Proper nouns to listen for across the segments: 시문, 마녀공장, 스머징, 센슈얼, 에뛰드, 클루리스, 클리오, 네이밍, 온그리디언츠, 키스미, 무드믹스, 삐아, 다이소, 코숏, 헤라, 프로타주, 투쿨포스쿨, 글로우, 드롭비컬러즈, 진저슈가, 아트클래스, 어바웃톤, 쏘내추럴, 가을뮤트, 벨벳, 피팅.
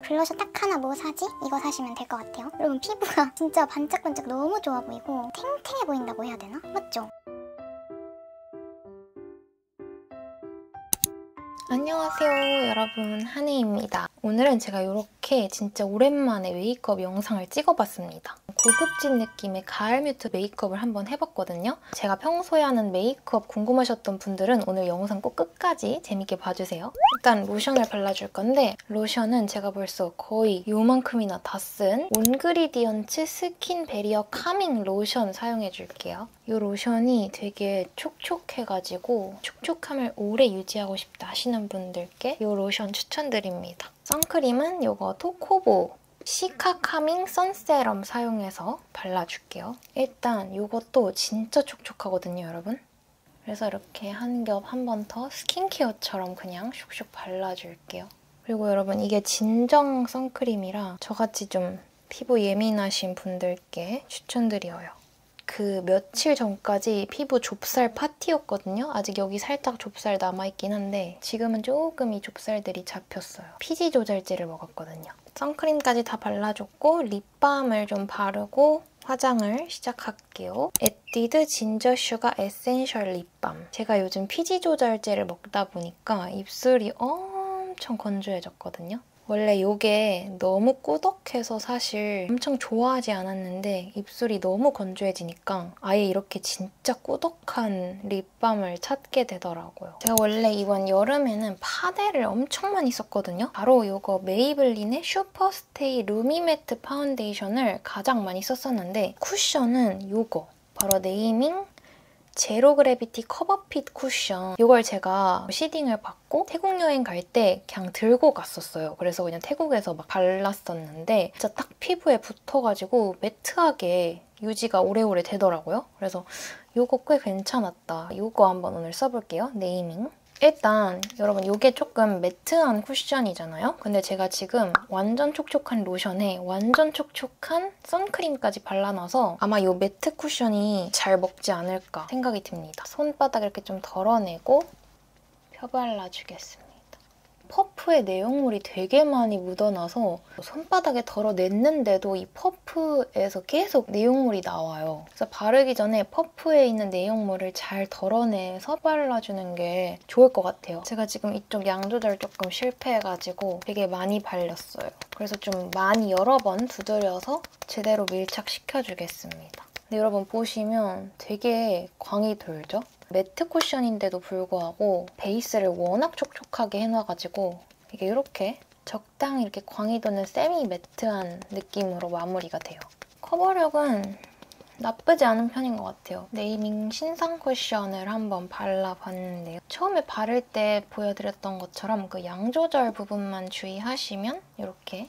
블러셔 딱 하나 뭐 사지? 이거 사시면 될 것 같아요. 여러분 피부가 진짜 반짝반짝 너무 좋아 보이고 탱탱해 보인다고 해야 되나? 맞죠? 안녕하세요 여러분, 한혜입니다. 오늘은 제가 이렇게 진짜 오랜만에 메이크업 영상을 찍어봤습니다. 고급진 느낌의 가을 뮤트 메이크업을 한번 해봤거든요. 제가 평소에 하는 메이크업 궁금하셨던 분들은 오늘 영상 꼭 끝까지 재밌게 봐주세요. 일단 로션을 발라줄 건데 로션은 제가 벌써 거의 요만큼이나 다 쓴 온그리디언츠 스킨 베리어 카밍 로션 사용해줄게요. 이 로션이 되게 촉촉해가지고 촉촉함을 오래 유지하고 싶다 하시는 분들께 이 로션 추천드립니다. 선크림은 이거 토코보 시카 카밍 선세럼 사용해서 발라줄게요. 일단 이것도 진짜 촉촉하거든요, 여러분. 그래서 이렇게 한 겹 한 번 더 스킨케어처럼 그냥 슉슉 발라줄게요. 그리고 여러분 이게 진정 선크림이라 저같이 좀 피부 예민하신 분들께 추천드려요. 그 며칠 전까지 피부 좁쌀 파티였거든요. 아직 여기 살짝 좁쌀 남아있긴 한데 지금은 조금 이 좁쌀들이 잡혔어요. 피지 조절제를 먹었거든요. 선크림까지 다 발라줬고 립밤을 좀 바르고 화장을 시작할게요. 에뛰드 진저 슈가 에센셜 립밤. 제가 요즘 피지 조절제를 먹다 보니까 입술이 엄청 건조해졌거든요. 원래 요게 너무 꾸덕해서 사실 엄청 좋아하지 않았는데 입술이 너무 건조해지니까 아예 이렇게 진짜 꾸덕한 립밤을 찾게 되더라고요. 제가 원래 이번 여름에는 파데를 엄청 많이 썼거든요. 바로 요거 메이블린의 슈퍼스테이 루미매트 파운데이션을 가장 많이 썼었는데 쿠션은 요거 바로 네이밍 제로그래비티 커버핏 쿠션. 이걸 제가 시딩을 받고 태국 여행 갈 때 그냥 들고 갔었어요. 그래서 그냥 태국에서 막 발랐었는데 진짜 딱 피부에 붙어가지고 매트하게 유지가 오래오래 되더라고요. 그래서 이거 꽤 괜찮았다. 이거 한번 오늘 써볼게요. 네이밍. 일단 여러분 이게 조금 매트한 쿠션이잖아요. 근데 제가 지금 완전 촉촉한 로션에 완전 촉촉한 선크림까지 발라놔서 아마 이 매트 쿠션이 잘 먹지 않을까 생각이 듭니다. 손바닥 이렇게 좀 덜어내고 펴발라주겠습니다. 퍼프에 내용물이 되게 많이 묻어나서 손바닥에 덜어냈는데도 이 퍼프에서 계속 내용물이 나와요. 그래서 바르기 전에 퍼프에 있는 내용물을 잘 덜어내서 발라주는 게 좋을 것 같아요. 제가 지금 이쪽 양 조절 조금 실패해가지고 되게 많이 발렸어요. 그래서 좀 많이 여러 번 두드려서 제대로 밀착시켜주겠습니다. 근데 여러분 보시면 되게 광이 돌죠? 매트 쿠션인데도 불구하고 베이스를 워낙 촉촉하게 해놔가지고 이게 이렇게 적당히 이렇게 광이 도는 세미 매트한 느낌으로 마무리가 돼요. 커버력은 나쁘지 않은 편인 것 같아요. 네이밍 신상 쿠션을 한번 발라봤는데요. 처음에 바를 때 보여드렸던 것처럼 그 양 조절 부분만 주의하시면 이렇게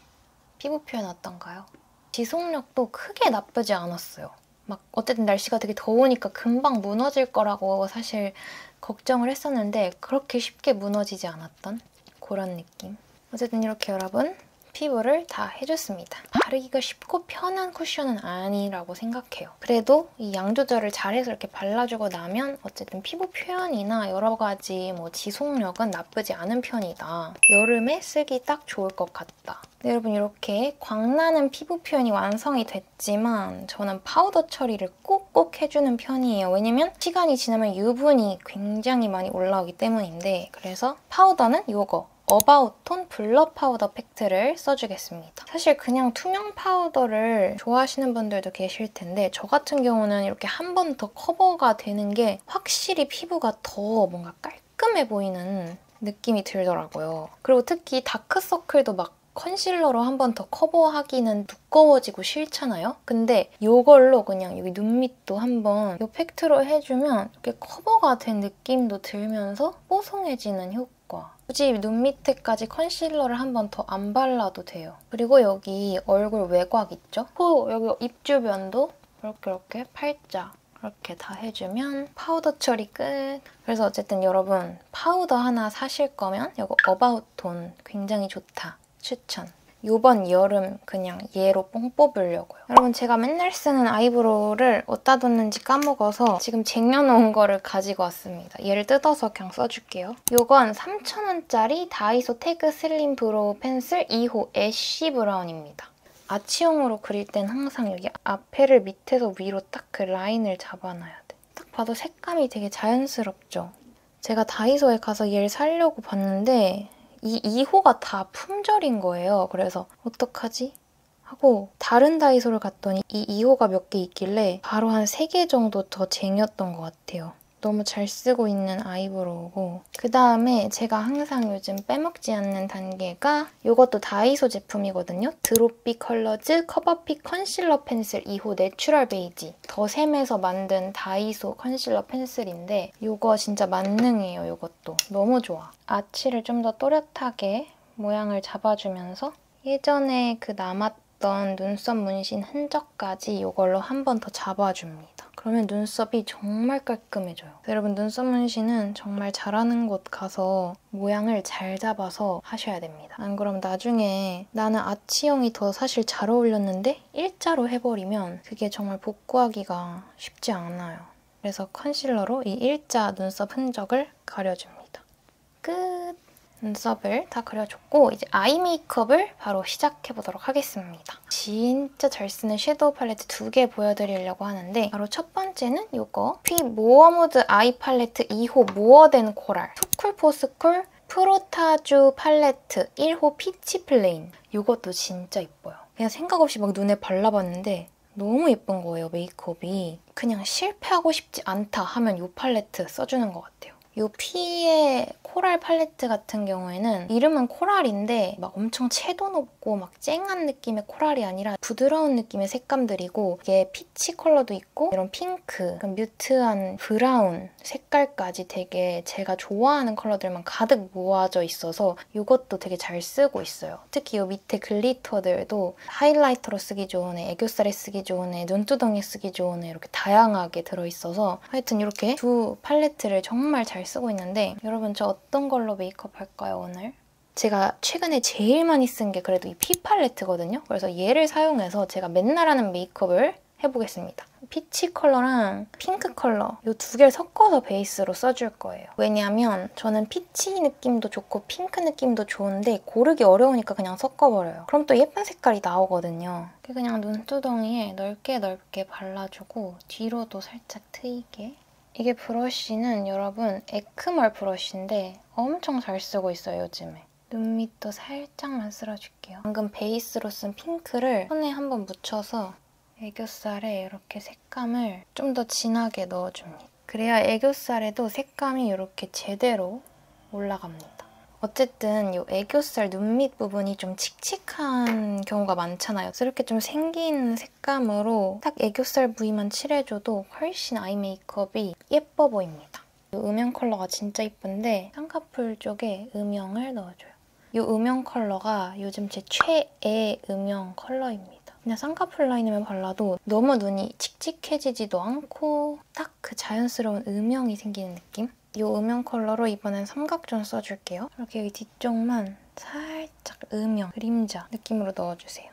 피부 표현 어떤가요? 지속력도 크게 나쁘지 않았어요. 막 어쨌든 날씨가 되게 더우니까 금방 무너질 거라고 사실 걱정을 했었는데 그렇게 쉽게 무너지지 않았던 그런 느낌. 어쨌든 이렇게 여러분 피부를 다 해줬습니다. 바르기가 쉽고 편한 쿠션은 아니라고 생각해요. 그래도 이 양 조절을 잘해서 이렇게 발라주고 나면 어쨌든 피부 표현이나 여러 가지 지속력은 나쁘지 않은 편이다. 여름에 쓰기 딱 좋을 것 같다. 네, 여러분 이렇게 광나는 피부 표현이 완성이 됐지만 저는 파우더 처리를 꼭꼭 해주는 편이에요. 왜냐면 시간이 지나면 유분이 굉장히 많이 올라오기 때문인데 그래서 파우더는 이거 어바웃톤 블러 파우더 팩트를 써주겠습니다. 사실 그냥 투명 파우더를 좋아하시는 분들도 계실 텐데 저 같은 경우는 이렇게 한 번 더 커버가 되는 게 확실히 피부가 더 뭔가 깔끔해 보이는 느낌이 들더라고요. 그리고 특히 다크서클도 막 컨실러로 한 번 더 커버하기는 두꺼워지고 싫잖아요? 근데 이걸로 그냥 여기 눈 밑도 한번 이 팩트로 해주면 이렇게 커버가 된 느낌도 들면서 뽀송해지는 효과. 굳이 눈 밑에까지 컨실러를 한 번 더 안 발라도 돼요. 그리고 여기 얼굴 외곽 있죠? 코, 여기 입 주변도 이렇게 팔자. 이렇게 다 해주면 파우더 처리 끝! 그래서 어쨌든 여러분 파우더 하나 사실 거면 이거 어바웃톤 굉장히 좋다. 추천! 요번 여름 그냥 얘로 뽕 뽑으려고요. 여러분 제가 맨날 쓰는 아이브로우를 어디다 뒀는지 까먹어서 지금 쟁여놓은 거를 가지고 왔습니다. 얘를 뜯어서 그냥 써줄게요. 요건 3,000원짜리 다이소 태그 슬림 브로우 펜슬 2호 애쉬 브라운입니다. 아치형으로 그릴 땐 항상 여기 앞에를 밑에서 위로 딱 그 라인을 잡아놔야 돼. 딱 봐도 색감이 되게 자연스럽죠? 제가 다이소에 가서 얘를 사려고 봤는데 이 2호가 다 품절인 거예요. 그래서 어떡하지? 하고 다른 다이소를 갔더니 이 2호가 몇 개 있길래 바로 한 3개 정도 더 쟁였던 것 같아요. 너무 잘 쓰고 있는 아이브로우고, 그 다음에 제가 항상 요즘 빼먹지 않는 단계가 이것도 다이소 제품이거든요. 드롭비컬러즈 커버핏 컨실러 펜슬 2호 내추럴 베이지. 더샘에서 만든 다이소 컨실러 펜슬인데 이거 진짜 만능이에요. 이것도 너무 좋아. 아치를 좀 더 또렷하게 모양을 잡아주면서 예전에 그 남았던 눈썹 문신 흔적까지 이걸로 한 번 더 잡아줍니다. 그러면 눈썹이 정말 깔끔해져요. 여러분 눈썹 문신은 정말 잘하는 곳 가서 모양을 잘 잡아서 하셔야 됩니다. 안 그럼 나중에 나는 아치형이 더 사실 잘 어울렸는데 일자로 해버리면 그게 정말 복구하기가 쉽지 않아요. 그래서 컨실러로 이 일자 눈썹 흔적을 가려줍니다. 끝! 눈썹을 다 그려줬고 이제 아이 메이크업을 바로 시작해보도록 하겠습니다. 진짜 잘 쓰는 섀도우 팔레트 2개 보여드리려고 하는데 바로 첫 번째는 이거 퓌 모어무드 아이 팔레트 2호 모어된 코랄 투쿨포스쿨 프로타주 팔레트 1호 피치플레인. 이것도 진짜 예뻐요. 그냥 생각 없이 막 눈에 발라봤는데 너무 예쁜 거예요. 메이크업이 그냥 실패하고 싶지 않다 하면 이 팔레트 써주는 것 같아요. 이 피의 코랄 팔레트 같은 경우에는 이름은 코랄인데 막 엄청 채도 높고 막 쨍한 느낌의 코랄이 아니라 부드러운 느낌의 색감들이고 이게 피치 컬러도 있고 이런 핑크, 뮤트한 브라운 색깔까지 되게 제가 좋아하는 컬러들만 가득 모아져 있어서 이것도 되게 잘 쓰고 있어요. 특히 이 밑에 글리터들도 하이라이터로 쓰기 좋은 애, 애교살에 쓰기 좋은 애, 눈두덩이에 쓰기 좋은 애 이렇게 다양하게 들어있어서 하여튼 이렇게 두 팔레트를 정말 잘 쓰고 있는데 여러분 저 어떤 걸로 메이크업 할까요 오늘? 제가 최근에 제일 많이 쓴 게 그래도 이 피 팔레트거든요. 그래서 얘를 사용해서 제가 맨날 하는 메이크업을 해보겠습니다. 피치 컬러랑 핑크 컬러 이 두 개를 섞어서 베이스로 써줄 거예요. 왜냐하면 저는 피치 느낌도 좋고 핑크 느낌도 좋은데 고르기 어려우니까 그냥 섞어버려요. 그럼 또 예쁜 색깔이 나오거든요. 그냥 눈두덩이에 넓게 발라주고 뒤로도 살짝 트이게. 이게 브러쉬는 여러분 에크멀 브러쉬인데 엄청 잘 쓰고 있어요 요즘에. 눈밑도 살짝만 쓸어줄게요. 방금 베이스로 쓴 핑크를 손에 한번 묻혀서 애교살에 이렇게 색감을 좀 더 진하게 넣어줍니다. 그래야 애교살에도 색감이 이렇게 제대로 올라갑니다. 어쨌든 이 애교살 눈밑 부분이 좀 칙칙한 경우가 많잖아요. 그래서 이렇게 좀 생긴 색감으로 딱 애교살 부위만 칠해줘도 훨씬 아이 메이크업이 예뻐 보입니다. 이 음영 컬러가 진짜 예쁜데 쌍꺼풀 쪽에 음영을 넣어줘요. 이 음영 컬러가 요즘 제 최애 음영 컬러입니다. 그냥 쌍꺼풀 라인에만 발라도 너무 눈이 칙칙해지지도 않고 딱 그 자연스러운 음영이 생기는 느낌? 이 음영 컬러로 이번엔 삼각존 써줄게요. 이렇게 여기 뒤쪽만 살짝 음영, 그림자 느낌으로 넣어주세요.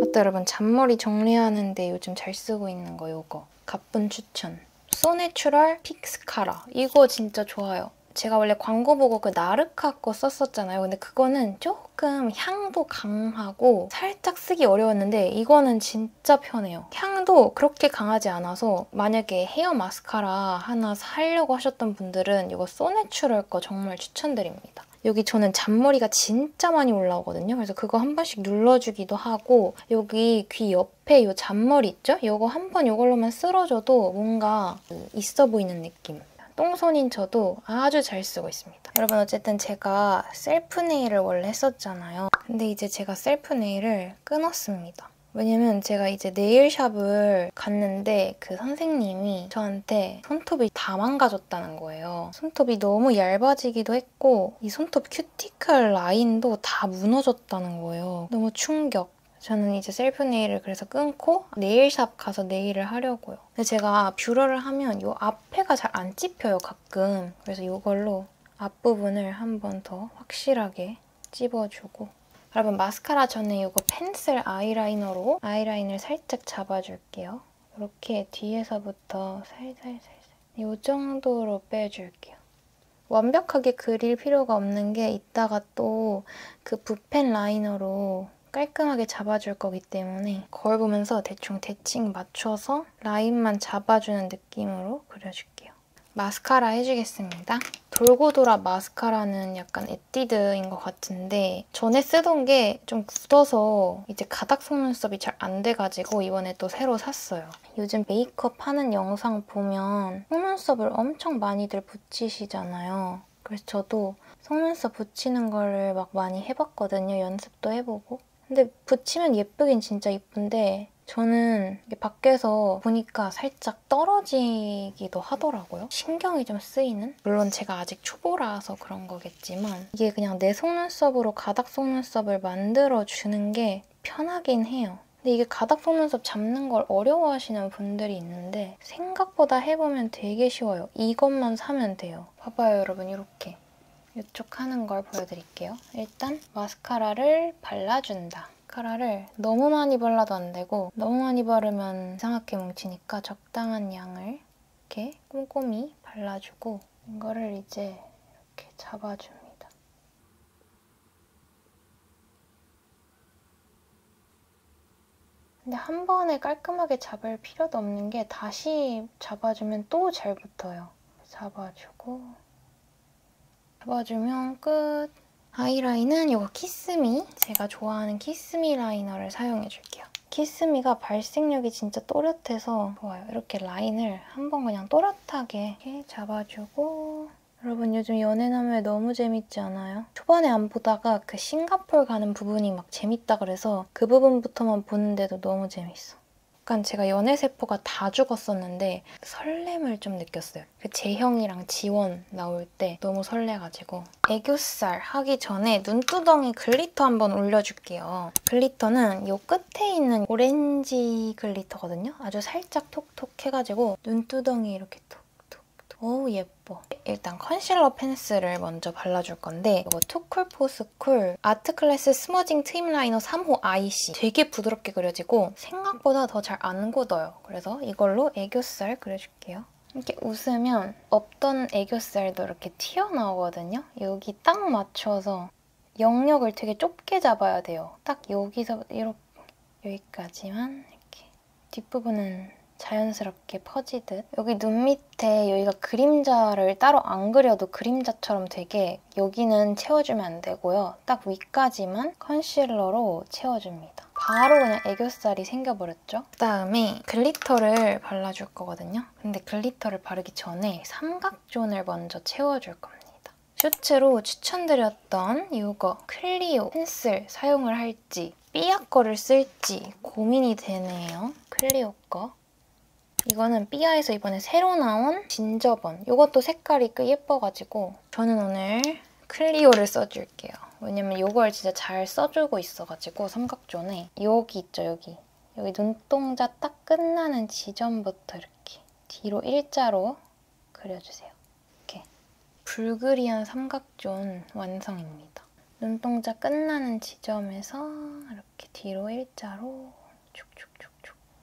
맞다 여러분, 잔머리 정리하는데 요즘 잘 쓰고 있는 거 요거 가쁜 추천. 쏘내추럴 픽스카라. 이거 진짜 좋아요. 제가 원래 광고 보고 그 나르카 거 썼었잖아요. 근데 그거는 조금 향도 강하고 살짝 쓰기 어려웠는데 이거는 진짜 편해요. 향도 그렇게 강하지 않아서 만약에 헤어 마스카라 하나 사려고 하셨던 분들은 이거 쏘내추럴 거 정말 추천드립니다. 여기 저는 잔머리가 진짜 많이 올라오거든요. 그래서 그거 한 번씩 눌러주기도 하고 여기 귀 옆에 이 잔머리 있죠? 이거 한 번 이걸로만 쓸어줘도 뭔가 있어 보이는 느낌. 똥손인 저도 아주 잘 쓰고 있습니다. 여러분 어쨌든 제가 셀프 네일을 원래 했었잖아요. 근데 이제 제가 셀프 네일을 끊었습니다. 왜냐면 제가 이제 네일샵을 갔는데 그 선생님이 저한테 손톱이 다 망가졌다는 거예요. 손톱이 너무 얇아지기도 했고 이 손톱 큐티클 라인도 다 무너졌다는 거예요. 너무 충격. 저는 이제 셀프 네일을 그래서 끊고 네일샵 가서 네일을 하려고요. 근데 제가 뷰러를 하면 이 앞에가 잘 안 찝혀요 가끔. 그래서 이걸로 앞부분을 한 번 더 확실하게 찝어주고 여러분 마스카라 전에 이거 펜슬 아이라이너로 아이라인을 살짝 잡아줄게요. 이렇게 뒤에서부터 살살살살 이 정도로 빼줄게요. 완벽하게 그릴 필요가 없는 게 이따가 또 그 붓펜 라이너로 깔끔하게 잡아줄 거기 때문에 거울 보면서 대충 대칭 맞춰서 라인만 잡아주는 느낌으로 그려줄게요. 마스카라 해주겠습니다. 돌고 돌아 마스카라는 약간 에뛰드인 것 같은데 전에 쓰던 게 좀 굳어서 이제 가닥 속눈썹이 잘 안 돼가지고 이번에 또 새로 샀어요. 요즘 메이크업 하는 영상 보면 속눈썹을 엄청 많이들 붙이시잖아요. 그래서 저도 속눈썹 붙이는 거를 막 많이 해봤거든요. 연습도 해보고. 근데 붙이면 예쁘긴 진짜 예쁜데 저는 밖에서 보니까 살짝 떨어지기도 하더라고요. 신경이 좀 쓰이는? 물론 제가 아직 초보라서 그런 거겠지만 이게 그냥 내 속눈썹으로 가닥 속눈썹을 만들어주는 게 편하긴 해요. 근데 이게 가닥 속눈썹 잡는 걸 어려워하시는 분들이 있는데 생각보다 해보면 되게 쉬워요. 이것만 사면 돼요. 봐봐요 여러분 이렇게. 이쪽 하는 걸 보여드릴게요. 일단 마스카라를 발라준다. 마스카라를 너무 많이 발라도 안 되고 너무 많이 바르면 이상하게 뭉치니까 적당한 양을 이렇게 꼼꼼히 발라주고 이거를 이제 이렇게 잡아줍니다. 근데 한 번에 깔끔하게 잡을 필요도 없는 게 다시 잡아주면 또 잘 붙어요. 잡아주고 잡아주면 끝! 아이라인은 이거 키스미, 제가 좋아하는 키스미 라이너를 사용해줄게요. 키스미가 발색력이 진짜 또렷해서 좋아요. 이렇게 라인을 한번 그냥 또렷하게 이렇게 잡아주고 여러분 요즘 연애남에 너무 재밌지 않아요? 초반에 안 보다가 그 싱가포르 가는 부분이 막 재밌다 그래서 그 부분부터만 보는데도 너무 재밌어. 약간 제가 연애세포가 다 죽었었는데 설렘을 좀 느꼈어요. 그 재형이랑 지원 나올 때 너무 설레가지고 애교살 하기 전에 눈두덩이 글리터 한번 올려줄게요. 글리터는 이 끝에 있는 오렌지 글리터거든요. 아주 살짝 톡톡 해가지고 눈두덩이 이렇게 톡톡톡 어우 예뻐. 일단 컨실러 펜슬을 먼저 발라줄 건데 이거 투쿨포스쿨 아트클래스 스머징 트임 라이너 3호 IC 되게 부드럽게 그려지고 생각보다 더 잘 안 굳어요. 그래서 이걸로 애교살 그려줄게요. 이렇게 웃으면 없던 애교살도 이렇게 튀어나오거든요. 여기 딱 맞춰서 영역을 되게 좁게 잡아야 돼요. 딱 여기서 이렇게 여기까지만 이렇게 뒷부분은 자연스럽게 퍼지듯 여기 눈 밑에 여기가 그림자를 따로 안 그려도 그림자처럼 되게 여기는 채워주면 안 되고요. 딱 위까지만 컨실러로 채워줍니다. 바로 그냥 애교살이 생겨버렸죠? 그다음에 글리터를 발라줄 거거든요. 근데 글리터를 바르기 전에 삼각존을 먼저 채워줄 겁니다. 셔츠로 추천드렸던 이거 클리오 펜슬 사용을 할지 삐약 거를 쓸지 고민이 되네요. 클리오 거. 이거는 삐아에서 이번에 새로 나온 진저번. 이것도 색깔이 꽤 예뻐가지고 저는 오늘 클리오를 써줄게요. 왜냐면 이걸 진짜 잘 써주고 있어가지고 삼각존에 여기 있죠 여기. 여기 눈동자 딱 끝나는 지점부터 이렇게 뒤로 일자로 그려주세요. 이렇게 불그리한 삼각존 완성입니다. 눈동자 끝나는 지점에서 이렇게 뒤로 일자로 쭉쭉쭉.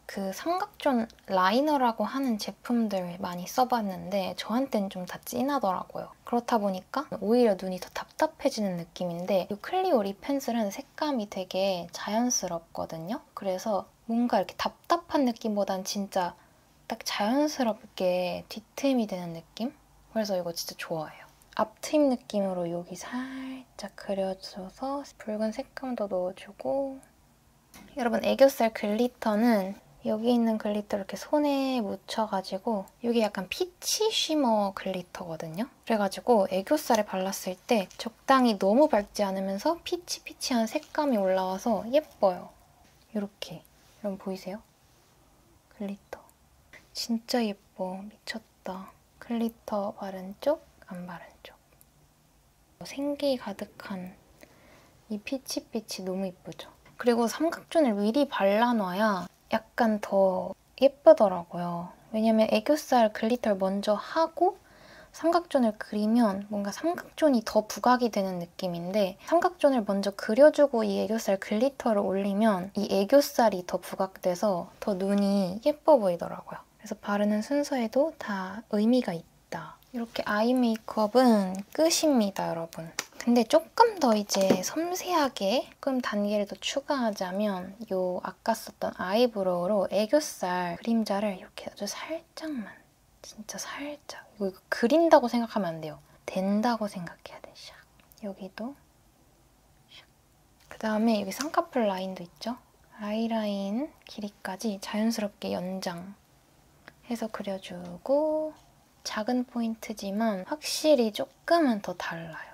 그 삼각존 라이너라고 하는 제품들 많이 써봤는데 저한테는 좀 다 진하더라고요. 그렇다 보니까 오히려 눈이 더 답답해지는 느낌인데 이 클리오 립 펜슬은 색감이 되게 자연스럽거든요. 그래서 뭔가 이렇게 답답한 느낌보단 진짜 딱 자연스럽게 뒤트임이 되는 느낌? 그래서 이거 진짜 좋아해요. 앞트임 느낌으로 여기 살짝 그려줘서 붉은 색감도 넣어주고 여러분 애교살 글리터는 여기 있는 글리터 이렇게 손에 묻혀가지고 이게 약간 피치 쉬머 글리터거든요. 그래가지고 애교살에 발랐을 때 적당히 너무 밝지 않으면서 피치피치한 색감이 올라와서 예뻐요. 이렇게. 여러분 보이세요? 글리터. 진짜 예뻐. 미쳤다. 글리터 바른 쪽, 안 바른 쪽. 생기 가득한 이 피치피치 너무 예쁘죠? 그리고 삼각존을 미리 발라놔야 약간 더 예쁘더라고요. 왜냐면 애교살 글리터를 먼저 하고 삼각존을 그리면 뭔가 삼각존이 더 부각이 되는 느낌인데 삼각존을 먼저 그려주고 이 애교살 글리터를 올리면 이 애교살이 더 부각돼서 더 눈이 예뻐 보이더라고요. 그래서 바르는 순서에도 다 의미가 있다. 이렇게 아이 메이크업은 끝입니다, 여러분. 근데 조금 더 이제 섬세하게 조금 단계를 더 추가하자면 요 아까 썼던 아이브로우로 애교살 그림자를 이렇게 아주 살짝만, 진짜 살짝, 이거 그린다고 생각하면 안 돼요. 된다고 생각해야 돼. 샥. 여기도 샥. 그다음에 여기 쌍꺼풀 라인도 있죠? 아이라인 길이까지 자연스럽게 연장해서 그려주고 작은 포인트지만 확실히 조금은 더 달라요.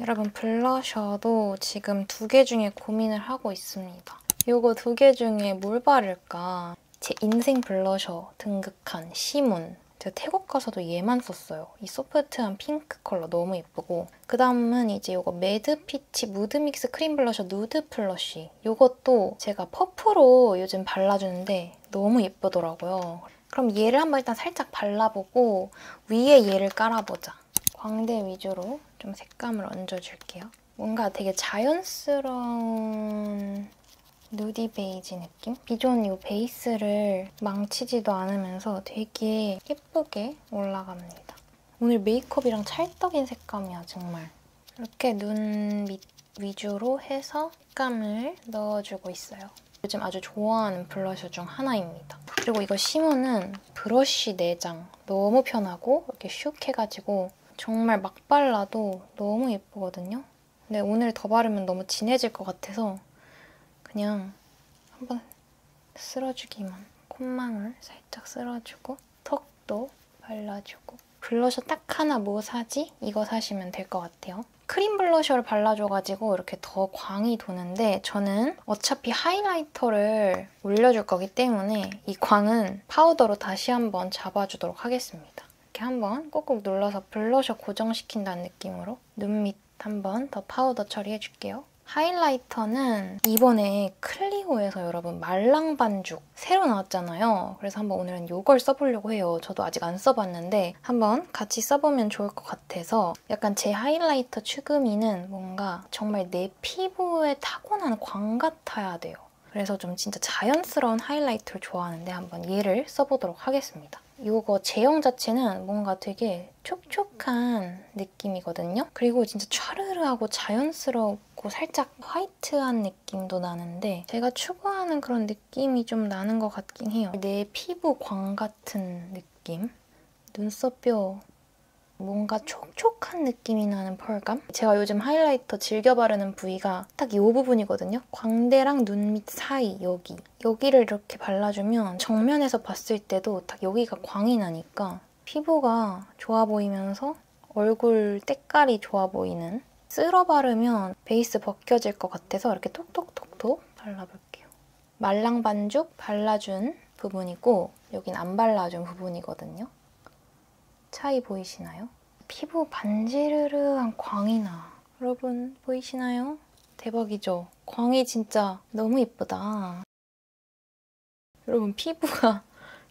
여러분, 블러셔도 지금 두 개 중에 고민을 하고 있습니다. 요거 두 개 중에 뭘 바를까? 제 인생 블러셔 등극한 시문. 제가 태국 가서도 얘만 썼어요. 이 소프트한 핑크 컬러 너무 예쁘고, 그 다음은 이제 요거 매드피치 무드믹스 크림 블러셔 누드 플러쉬. 요것도 제가 퍼프로 요즘 발라주는데 너무 예쁘더라고요. 그럼 얘를 한번 일단 살짝 발라보고 위에 얘를 깔아보자. 광대 위주로 좀 색감을 얹어줄게요. 뭔가 되게 자연스러운 누디 베이지 느낌? 기존 이 베이스를 망치지도 않으면서 되게 예쁘게 올라갑니다. 오늘 메이크업이랑 찰떡인 색감이야, 정말. 이렇게 눈 밑 위주로 해서 색감을 넣어주고 있어요. 요즘 아주 좋아하는 블러셔 중 하나입니다. 그리고 이거 시문은 브러쉬 내장 너무 편하고 이렇게 슉 해가지고 정말 막 발라도 너무 예쁘거든요. 근데 오늘 더 바르면 너무 진해질 것 같아서 그냥 한번 쓸어주기만. 콧망울 살짝 쓸어주고 턱도 발라주고. 블러셔 딱 하나 뭐 사지? 이거 사시면 될 것 같아요. 크림 블러셔를 발라줘가지고 이렇게 더 광이 도는데 저는 어차피 하이라이터를 올려줄 거기 때문에 이 광은 파우더로 다시 한번 잡아주도록 하겠습니다. 이렇게 한번 꾹꾹 눌러서 블러셔 고정시킨다는 느낌으로 눈 밑 한번 더 파우더 처리해줄게요. 하이라이터는 이번에 클리오에서 여러분 말랑반죽 새로 나왔잖아요. 그래서 한번 오늘은 이걸 써보려고 해요. 저도 아직 안 써봤는데 한번 같이 써보면 좋을 것 같아서 약간 제 하이라이터 추구미는 뭔가 정말 내 피부에 타고난 광 같아야 돼요. 그래서 좀 진짜 자연스러운 하이라이터를 좋아하는데 한번 얘를 써보도록 하겠습니다. 이거 제형 자체는 뭔가 되게 촉촉한 느낌이거든요. 그리고 진짜 촤르르하고 자연스럽고 살짝 화이트한 느낌도 나는데 제가 추구하는 그런 느낌이 좀 나는 것 같긴 해요. 내 피부 광 같은 느낌? 눈썹뼈 뭔가 촉촉한 느낌이 나는 펄감? 제가 요즘 하이라이터 즐겨 바르는 부위가 딱 이 부분이거든요. 광대랑 눈 밑 사이 여기. 여기를 이렇게 발라주면 정면에서 봤을 때도 딱 여기가 광이 나니까 피부가 좋아 보이면서 얼굴 때깔이 좋아 보이는. 쓸어 바르면 베이스 벗겨질 것 같아서 이렇게 톡톡톡톡 발라볼게요. 말랑반죽 발라준 부분이고 여긴 안 발라준 부분이거든요. 차이 보이시나요? 피부 반지르르한 광이 나. 여러분 보이시나요? 대박이죠? 광이 진짜 너무 예쁘다. 여러분 피부가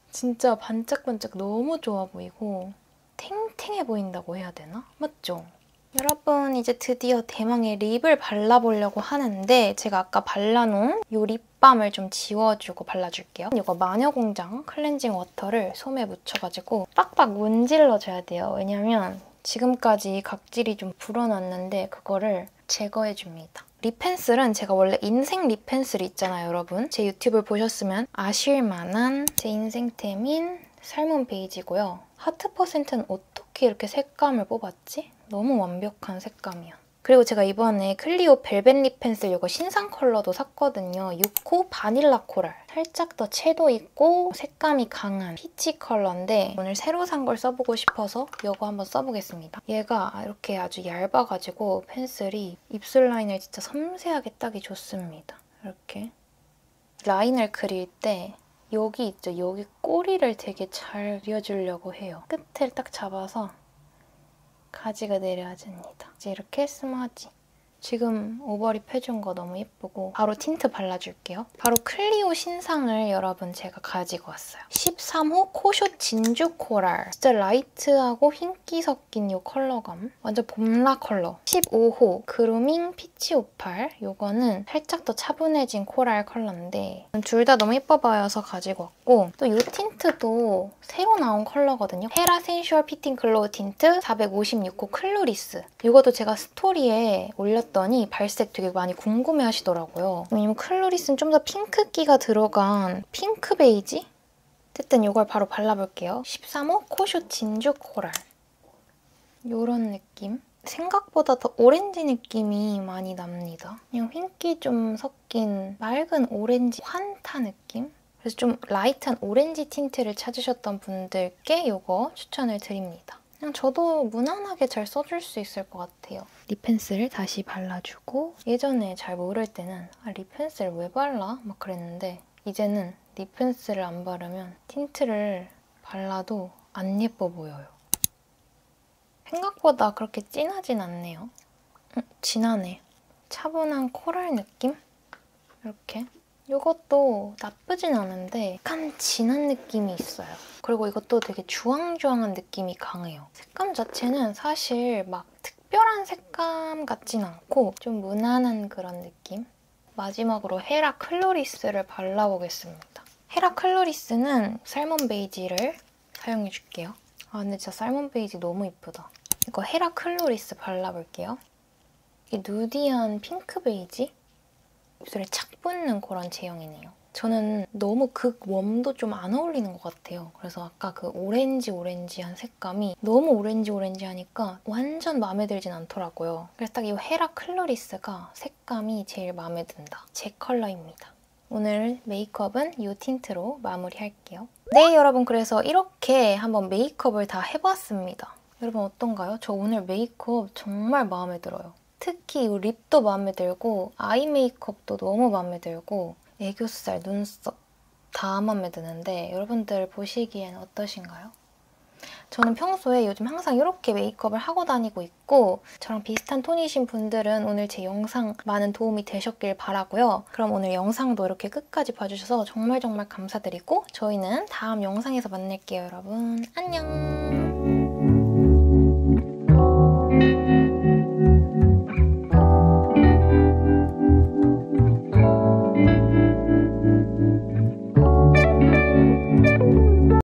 진짜 반짝반짝 너무 좋아 보이고 탱탱해 보인다고 해야 되나? 맞죠? 여러분 이제 드디어 대망의 립을 발라보려고 하는데 제가 아까 발라놓은 이 립밤을 좀 지워주고 발라줄게요. 이거 마녀공장 클렌징 워터를 솜에 묻혀가지고 빡빡 문질러줘야 돼요. 왜냐면 지금까지 각질이 좀 불어났는데 그거를 제거해줍니다. 립 펜슬은 제가 원래 인생 립 펜슬이 있잖아요, 여러분. 제 유튜브를 보셨으면 아실만한 제 인생템인 살몬 베이지고요. 하트 퍼센트는 어떻게 이렇게 색감을 뽑았지? 너무 완벽한 색감이야. 그리고 제가 이번에 클리오 벨벳 립 펜슬 이거 신상 컬러도 샀거든요. 6호 바닐라 코랄. 살짝 더 채도 있고 색감이 강한 피치 컬러인데 오늘 새로 산 걸 써보고 싶어서 이거 한번 써보겠습니다. 얘가 이렇게 아주 얇아가지고 펜슬이 입술 라인을 진짜 섬세하게 따기 좋습니다. 이렇게 라인을 그릴 때 여기 있죠? 여기 꼬리를 되게 잘 그려주려고 해요. 끝을 딱 잡아서 가지가 내려줍니다. 이제 이렇게 스머징. 지금 오버립 해준 거 너무 예쁘고 바로 틴트 발라줄게요. 바로 클리오 신상을 여러분 제가 가지고 왔어요. 13호 코숏 진주 코랄. 진짜 라이트하고 흰기 섞인 이 컬러감. 완전 봄라 컬러. 15호 그루밍 피치 오팔. 요거는 살짝 더 차분해진 코랄 컬러인데 둘 다 너무 예뻐 보여서 가지고 왔고 또 이 틴트도 새로 나온 컬러거든요. 헤라 센슈얼 피팅 글로우 틴트 456호 클루리스. 이것도 제가 스토리에 올렸던 발색 되게 많이 궁금해 하시더라고요. 왜냐면 클루리스는 좀 더 핑크기가 들어간 핑크 베이지? 어쨌든 이걸 바로 발라볼게요. 13호 코숏 진주 코랄. 요런 느낌. 생각보다 더 오렌지 느낌이 많이 납니다. 그냥 흰기 좀 섞인 맑은 오렌지 환타 느낌? 그래서 좀 라이트한 오렌지 틴트를 찾으셨던 분들께 이거 추천을 드립니다. 그냥 저도 무난하게 잘 써줄 수 있을 것 같아요. 립펜슬을 다시 발라주고 예전에 잘 모를 때는 아, 립펜슬 왜 발라? 막 그랬는데 이제는 립펜슬을 안 바르면 틴트를 발라도 안 예뻐 보여요. 생각보다 그렇게 진하진 않네요. 진하네. 차분한 코랄 느낌? 이렇게. 이것도 나쁘진 않은데 약간 진한 느낌이 있어요. 그리고 이것도 되게 주황주황한 느낌이 강해요. 색감 자체는 사실 막 특별한 색감 같진 않고 좀 무난한 그런 느낌? 마지막으로 헤라 클루리스를 발라보겠습니다. 헤라 클루리스는 살몬 베이지를 사용해줄게요. 아 근데 진짜 살몬 베이지 너무 예쁘다. 이거 헤라 클루리스 발라볼게요. 이 누디한 핑크 베이지? 입술에 착 붙는 그런 제형이네요. 저는 너무 극웜도 좀 안 어울리는 것 같아요. 그래서 아까 그 오렌지한 색감이 너무 오렌지하니까 완전 마음에 들진 않더라고요. 그래서 딱 이 헤라 클루리스가 색감이 제일 마음에 든다. 제 컬러입니다. 오늘 메이크업은 이 틴트로 마무리할게요. 네, 여러분 그래서 이렇게 한번 메이크업을 다 해봤습니다. 여러분 어떤가요? 저 오늘 메이크업 정말 마음에 들어요. 특히 이 립도 마음에 들고 아이 메이크업도 너무 마음에 들고 애교살, 눈썹 다 마음에 드는데 여러분들 보시기엔 어떠신가요? 저는 평소에 요즘 항상 이렇게 메이크업을 하고 다니고 있고 저랑 비슷한 톤이신 분들은 오늘 제 영상 많은 도움이 되셨길 바라고요. 그럼 오늘 영상도 이렇게 끝까지 봐주셔서 정말 감사드리고 저희는 다음 영상에서 만날게요, 여러분. 안녕!